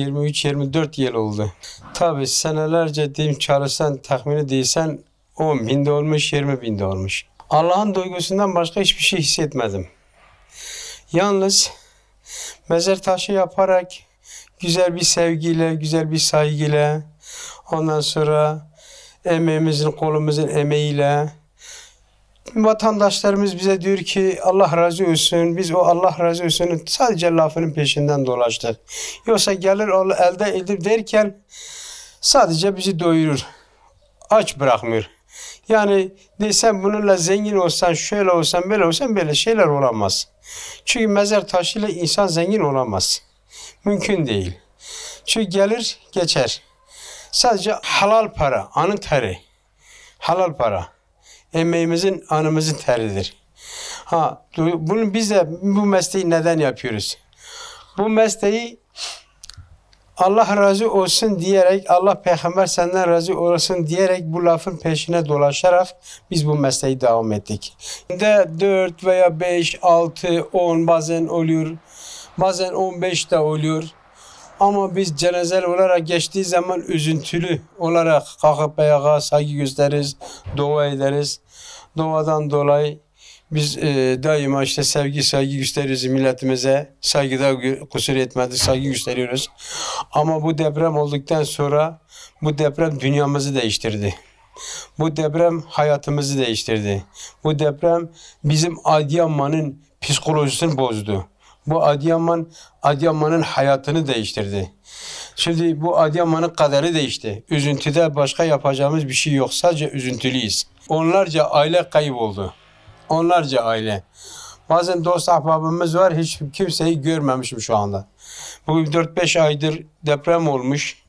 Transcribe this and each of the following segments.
23-24 yıl oldu. Tabii senelerce diyeyim çalışsan tahmini değilsen 10 binde olmuş, 20 binde olmuş. Allah'ın duygusundan başka hiçbir şey hissetmedim. Yalnız mezar taşı yaparak güzel bir sevgiyle, güzel bir saygıyla, ondan sonra emeğimizin, kolumuzun emeğiyle, vatandaşlarımız bize diyor ki Allah razı olsun, biz o Allah razı olsun'un sadece lafının peşinden dolaştık. Yoksa gelir elde edip derken sadece bizi doyurur, aç bırakmıyor. Yani desem bununla zengin olsan, şöyle olsan, böyle olsan böyle şeyler olamaz. Çünkü mezar taşıyla insan zengin olamaz. Mümkün değil. Çünkü gelir geçer. Sadece halal para, anın teri. Halal para. Emeğimizin, anımızın teridir. Bunu biz de bu mesleği neden yapıyoruz? Bu mesleği Allah razı olsun diyerek, Allah Peygamber senden razı olsun diyerek bu lafın peşine dolaşarak biz bu mesleği devam ettik. De 4 veya 5, 6, 10 bazen oluyor. Bazen 15 de oluyor. Ama biz cenazeler olarak geçtiği zaman üzüntülü olarak kalkıp ayağa saygı gösteririz, dua ederiz. Duadan dolayı biz daima işte saygı gösteririz milletimize. Saygıda kusur etmedi, saygı gösteriyoruz. Ama bu deprem olduktan sonra bu deprem dünyamızı değiştirdi. Bu deprem hayatımızı değiştirdi. Bu deprem bizim Adıyaman'ın psikolojisini bozdu. Bu Adıyaman'ın hayatını değiştirdi. Şimdi bu Adıyaman'ın kaderi değişti. Üzüntüde başka yapacağımız bir şey yok. Sadece üzüntülüyüz. Onlarca aile kayboldu. Onlarca aile. Bazen dost ahbabımız var. Hiç kimseyi görmemişim şu anda. Bugün 4-5 aydır deprem olmuş.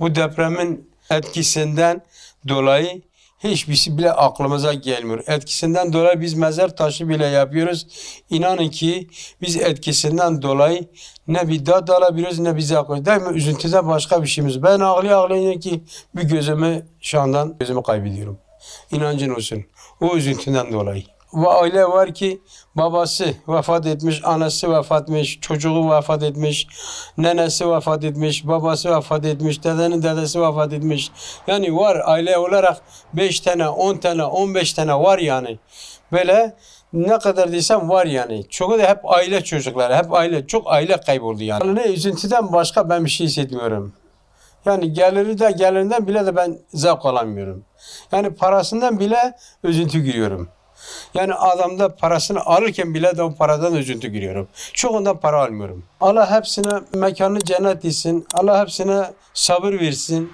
Bu depremin etkisinden dolayı hiçbirisi bile aklımıza gelmiyor. Etkisinden dolayı biz mezar taşı bile yapıyoruz. İnanın ki biz etkisinden dolayı ne bir dad alabiliyoruz ne bize koyuyoruz. Değil mi? Üzüntüden başka bir şeyimiz. Ben ağlayayım ki bir gözümü şu andan gözümü kaybediyorum. İnancın olsun. O üzüntüden dolayı. Ve aile var ki babası vefat etmiş, anası vefat etmiş, çocuğu vefat etmiş, nenesi vefat etmiş, babası vefat etmiş, dedenin dedesi vefat etmiş. Yani var aile olarak 5 tane, 10 tane, 15 tane var yani. Böyle ne kadar desem var yani. Çoğu da hep aile çocukları, hep aile, çok aile kayboldu yani. Ne üzüntüden başka ben bir şey hissetmiyorum. Yani gelirinden bile de ben zevk alamıyorum. Yani parasından bile üzüntü giriyorum. Yani adamda parasını alırken bile de o paradan üzüntü giriyorum. Çoğundan para almıyorum. Allah hepsine mekanı cennet etsin. Allah hepsine sabır versin.